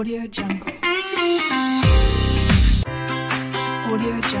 AudioJungle. AudioJungle. AudioJungle. AudioJungle. AudioJungle. AudioJungle. AudioJungle. AudioJungle. AudioJungle. AudioJungle. AudioJungle.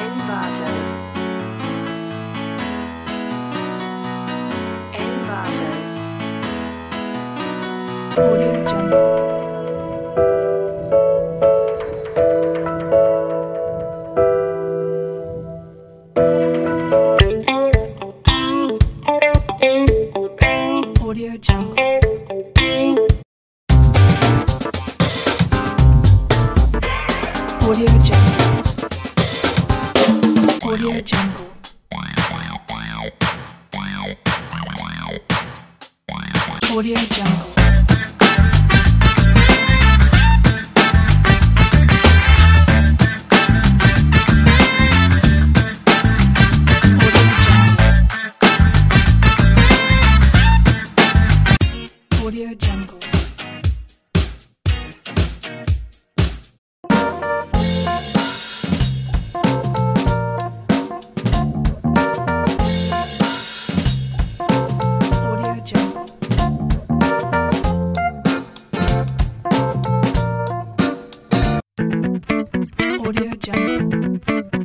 Envato. AudioJungle. AudioJungle. AudioJungle. AudioJungle. AudioJungle.